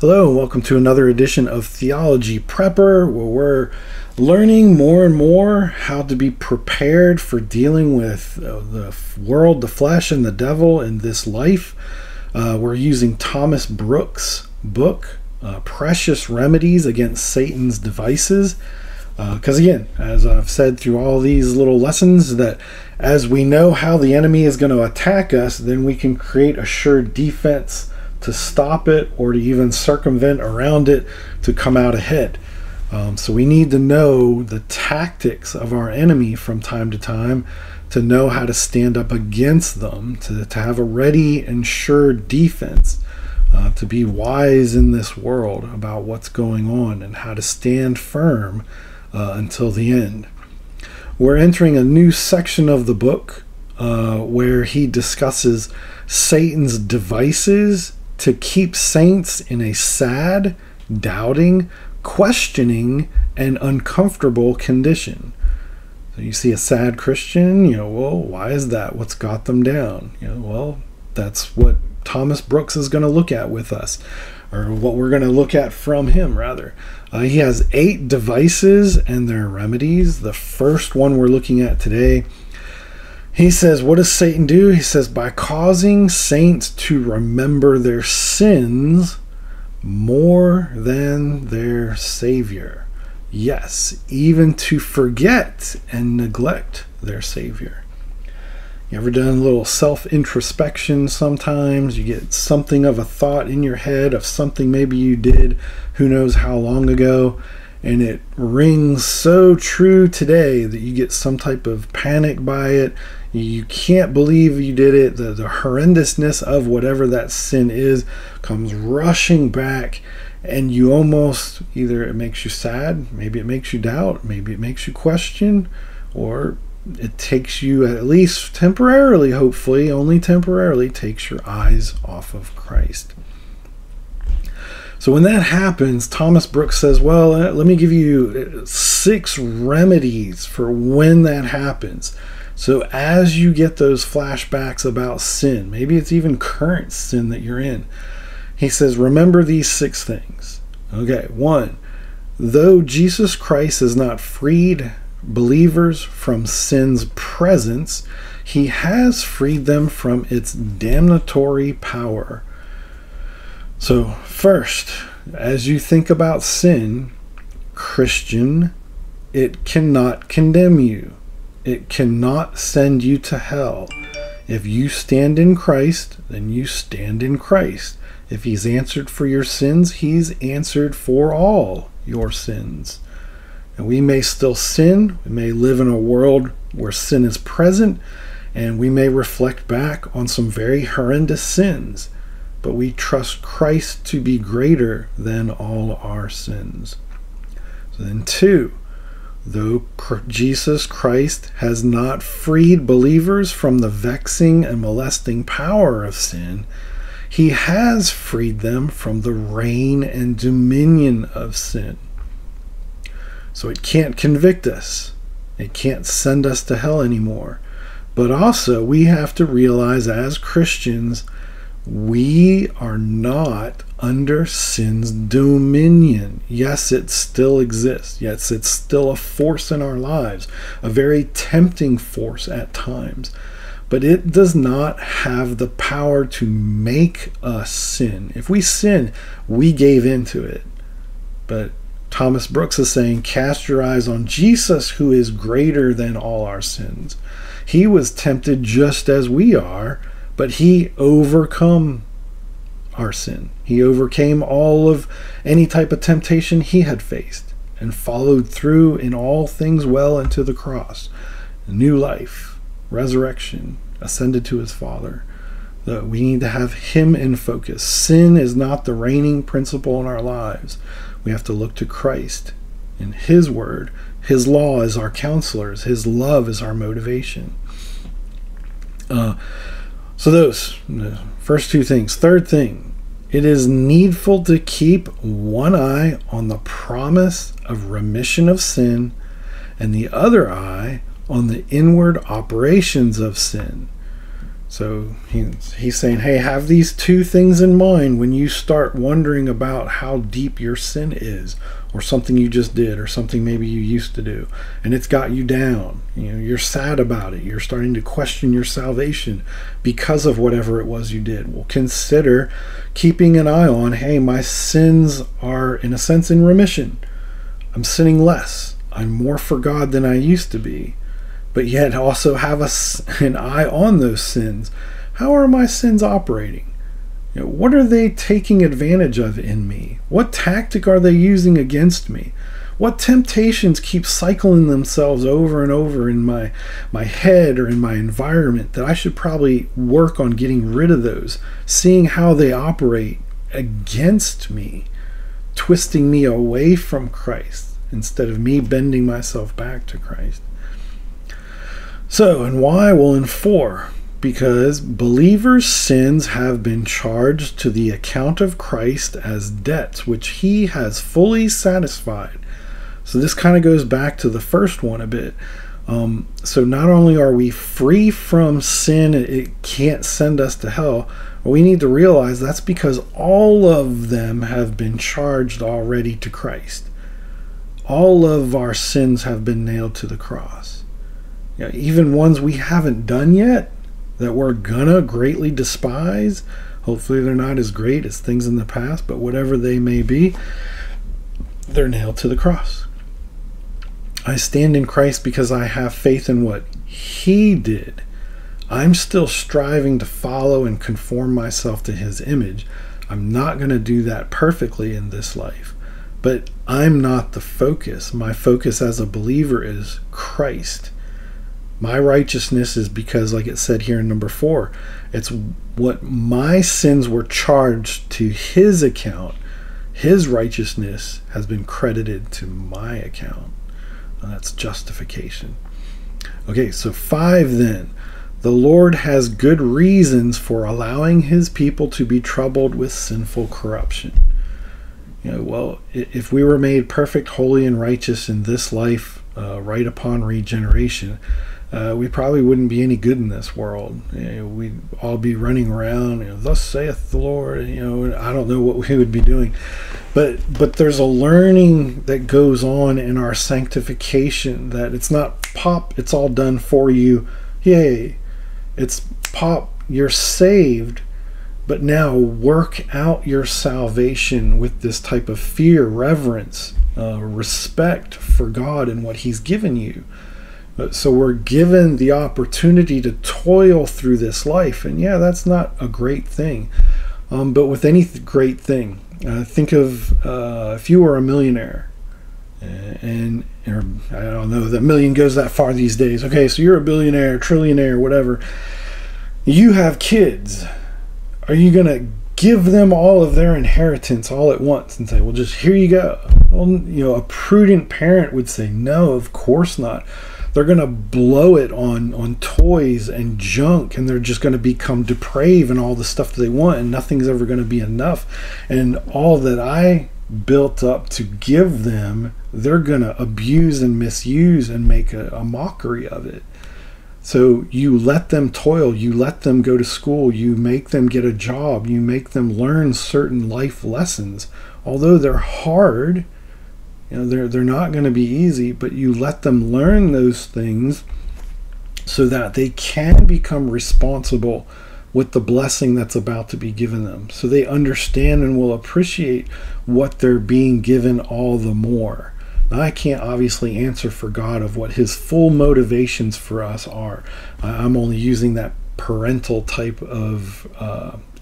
Hello, and welcome to another edition of Theology Prepper, where we're learning more and more how to be prepared for dealing with the world, the flesh, and the devil in this life. We're using Thomas Brooks' book, Precious Remedies Against Satan's Devices. Because again, as I've said through all these little lessons, that as we know how the enemy is going to attack us, then we can create a sure defense to stop it or to even circumvent around it to come out ahead. So we need to know the tactics of our enemy from time to time to know how to stand up against them, to have a ready and sure defense, to be wise in this world about what's going on and how to stand firm until the end. We're entering a new section of the book where he discusses Satan's devices to keep saints in a sad, doubting, questioning, and uncomfortable condition. So you see a sad Christian, you know, well, why is that? What's got them down? You know, well, that's what Thomas Brooks is going to look at with us, or what we're going to look at from him, rather. He has 8 devices and their remedies. The first one we're looking at today, he says, what does Satan do? He says, by causing saints to remember their sins more than their Savior. Yes, even to forget and neglect their Savior. You ever done a little self-introspection sometimes? You get something of a thought in your head of something maybe you did who knows how long ago, and it rings so true today that you get some type of panic by it. You can't believe you did it. The horrendousness of whatever that sin is comes rushing back, and you almost, either it makes you sad, maybe it makes you doubt, maybe it makes you question, or it takes you, at least temporarily, hopefully, only temporarily, takes your eyes off of Christ. So when that happens, Thomas Brooks says, well, let me give you 6 remedies for when that happens. So as you get those flashbacks about sin, maybe it's even current sin that you're in, he says, remember these 6 things. Okay, 1, though Jesus Christ has not freed believers from sin's presence, he has freed them from its damnatory power. So first, as you think about sin, Christian, it cannot condemn you. It cannot send you to hell. If you stand in Christ, then you stand in Christ. If he's answered for your sins, he's answered for all your sins. And we may still sin, we may live in a world where sin is present, and we may reflect back on some very horrendous sins, but we trust Christ to be greater than all our sins. So then 2, though Jesus Christ has not freed believers from the vexing and molesting power of sin, he has freed them from the reign and dominion of sin. So it can't convict us. It can't send us to hell anymore. But also, we have to realize as Christians, we are not under sin's dominion. Yes, it still exists. Yes, it's still a force in our lives, a very tempting force at times. But it does not have the power to make us sin. If we sin, we gave into it. But Thomas Brooks is saying, cast your eyes on Jesus, who is greater than all our sins. He was tempted just as we are, but he overcome our sin. He overcame all of any type of temptation he had faced and followed through in all things well into the cross. New life, resurrection, ascended to his Father. We need to have him in focus. Sin is not the reigning principle in our lives. We have to look to Christ and his word. His law is our counselors. His love is our motivation. So those first 2 things. Third thing, it is needful to keep one eye on the promise of remission of sin and the other eye on the inward operations of sin. So he's saying, hey, have these two things in mind when you start wondering about how deep your sin is, or something you just did, or something maybe you used to do, and it's got you down. You know, you're sad about it. You're starting to question your salvation because of whatever it was you did. Well, consider keeping an eye on, hey, my sins are, in a sense, in remission. I'm sinning less. I'm more for God than I used to be. But yet also have an eye on those sins. How are my sins operating? You know, what are they taking advantage of in me? What tactic are they using against me? What temptations keep cycling themselves over and over in my head or in my environment that I should probably work on getting rid of those, seeing how they operate against me, twisting me away from Christ instead of me bending myself back to Christ. So, and why? Well, in 4, because believers' sins have been charged to the account of Christ as debts, which he has fully satisfied. So this kind of goes back to the first one a bit. So not only are we free from sin, it can't send us to hell, but we need to realize that's because all of them have been charged already to Christ. All of our sins have been nailed to the cross. You know, even ones we haven't done yet that we're gonna greatly despise. Hopefully they're not as great as things in the past, but whatever they may be, they're nailed to the cross. I stand in Christ because I have faith in what he did. I'm still striving to follow and conform myself to his image. I'm not gonna do that perfectly in this life, but I'm not the focus. My focus as a believer is Christ. My righteousness is because, like it said here in number 4, it's what my sins were charged to his account. His righteousness has been credited to my account. That's justification. Okay, so 5 then. The Lord has good reasons for allowing his people to be troubled with sinful corruption. You know, well, if we were made perfect, holy, and righteous in this life, right upon regeneration, we probably wouldn't be any good in this world. You know, we'd all be running around, you know, thus saith the Lord, you know, I don't know what we would be doing. But there's a learning that goes on in our sanctification, that it's not pop, it's all done for you, yay. It's pop, you're saved, but now work out your salvation with this type of fear, reverence, respect for God and what he's given you. So we're given the opportunity to toil through this life. And yeah, that's not a great thing. But with any great thing, think of if you were a millionaire. Or I don't know, the million goes that far these days. Okay, so you're a billionaire, trillionaire, whatever. You have kids. Are you going to give them all of their inheritance all at once and say, well, just here you go? Well, you know, a prudent parent would say, no, of course not. They're going to blow it on toys and junk, and they're just going to become depraved and all the stuff that they want, and nothing's ever going to be enough. And all that I built up to give them, they're going to abuse and misuse and make a mockery of it. So you let them toil, you let them go to school, you make them get a job, you make them learn certain life lessons. Although they're hard, you know, they're not going to be easy, but you let them learn those things so that they can become responsible with the blessing that's about to be given them. So they understand and will appreciate what they're being given all the more. Now, I can't obviously answer for God of what his full motivations for us are. I'm only using that parental type of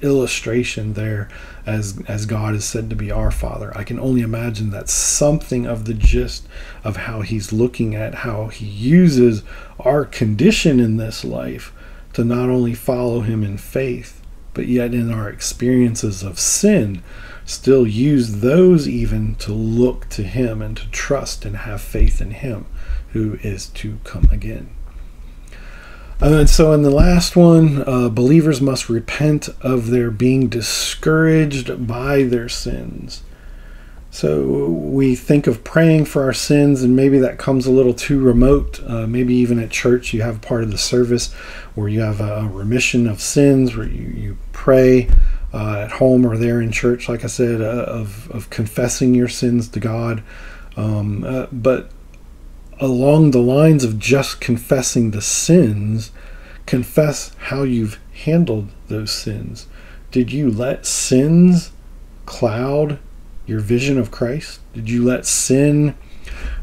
illustration there, as God is said to be our Father. I can only imagine that something of the gist of how he's looking at how he uses our condition in this life to not only follow him in faith, but yet in our experiences of sin, still use those even to look to him and to trust and have faith in him who is to come again. And so in the last one, believers must repent of their being discouraged by their sins. So we think of praying for our sins, and maybe that comes a little too remote. Maybe even at church you have part of the service where you have a remission of sins, where you pray at home or there in church, like I said, of confessing your sins to God. But along the lines of just confessing the sins, confess how you've handled those sins. Did you let sins cloud your vision of Christ? Did you let sin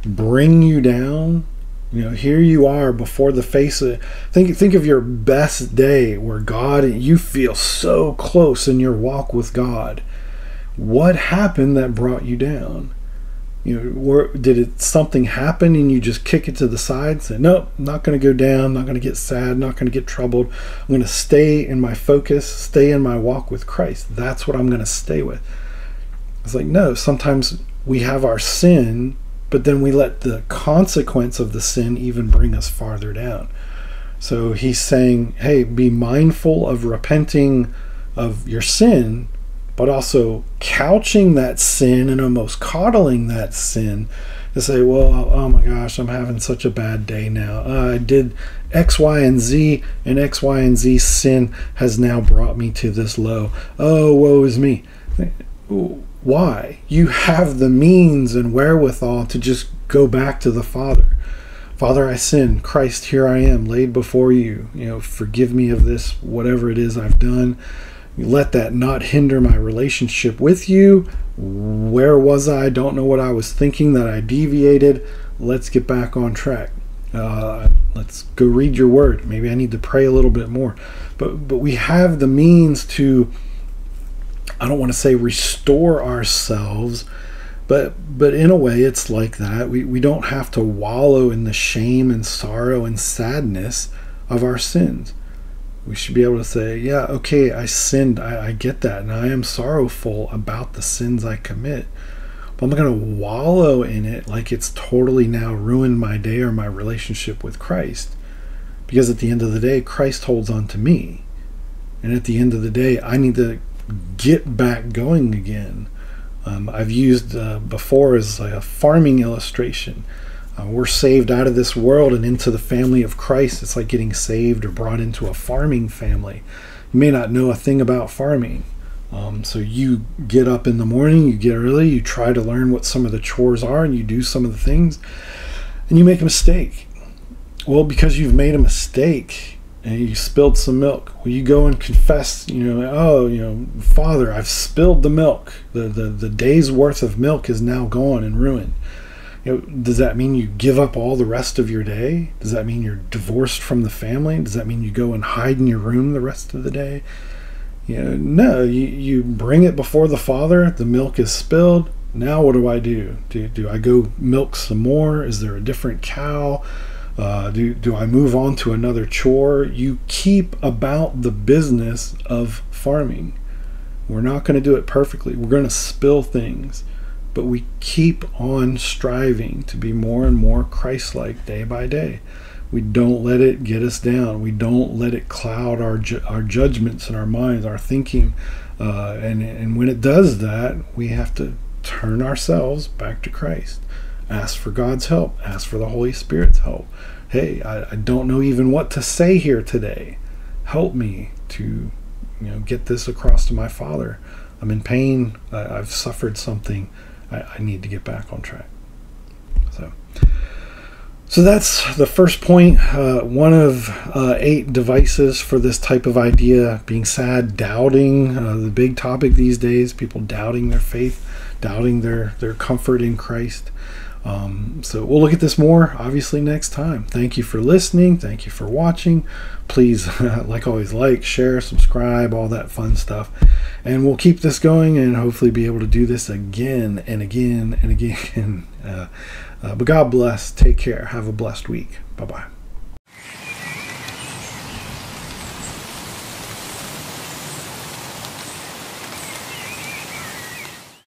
bring you down? You know, here you are before the face of, think of your best day where God, you feel so close in your walk with God. What happened that brought you down? You know, did something happen and you just kick it to the side and say, nope, not going to go down, not going to get sad, not going to get troubled. I'm going to stay in my focus, stay in my walk with Christ. That's what I'm going to stay with. It's like, no, sometimes we have our sin, but then we let the consequence of the sin even bring us farther down. So he's saying, hey, be mindful of repenting of your sin, but also couching that sin and almost coddling that sin to say, well, oh my gosh, I'm having such a bad day now. I did X, Y, and Z, and X, Y, and Z sin has now brought me to this low. Oh, woe is me. Why? You have the means and wherewithal to just go back to the Father. Father, I sin. Christ, here I am, laid before you. You know, forgive me of this, whatever it is I've done. Let that not hinder my relationship with you. Where was I? I don't know what I was thinking, that I deviated. Let's get back on track. Let's go read your word. Maybe I need to pray a little bit more. But we have the means to, I don't want to say restore ourselves, but in a way it's like that. We don't have to wallow in the shame and sorrow and sadness of our sins. We should be able to say, yeah, okay, I sinned. I get that. And I am sorrowful about the sins I commit. But I'm not going to wallow in it like it's totally now ruined my day or my relationship with Christ. Because at the end of the day, Christ holds on to me. And at the end of the day, I need to get back going again. I've used before as a farming illustration. We're saved out of this world and into the family of Christ. It's like getting saved or brought into a farming family. You may not know a thing about farming. So you get up in the morning, you get early, you try to learn what some of the chores are, and you do some of the things, and you make a mistake. Well, because you've made a mistake, and you spilled some milk. Well, you go and confess, you know, oh, you know, Father, I've spilled the milk. The day's worth of milk is now gone and ruined. You know, does that mean you give up all the rest of your day? Does that mean you're divorced from the family? Does that mean you go and hide in your room the rest of the day? You know, no, you bring it before the Father. The milk is spilled. Now what do I do? Do I go milk some more? Is there a different cow? Do I move on to another chore? You keep about the business of farming. We're not going to do it perfectly. We're going to spill things. But we keep on striving to be more and more Christ-like day by day. We don't let it get us down. We don't let it cloud our judgments and our minds, our thinking. And when it does that, we have to turn ourselves back to Christ. Ask for God's help. Ask for the Holy Spirit's help. Hey, I don't know even what to say here today. Help me to, you know, get this across to my Father. I'm in pain. I've suffered something. I need to get back on track. So that's the first point. One of 8 devices for this type of idea: being sad, doubting. The big topic these days: people doubting their faith, doubting their comfort in Christ. So we'll look at this more, obviously, next time. Thank you for listening. Thank you for watching. Please, like always, like, share, subscribe, all that fun stuff. And we'll keep this going and hopefully be able to do this again and again and again. But God bless. Take care. Have a blessed week. Bye-bye.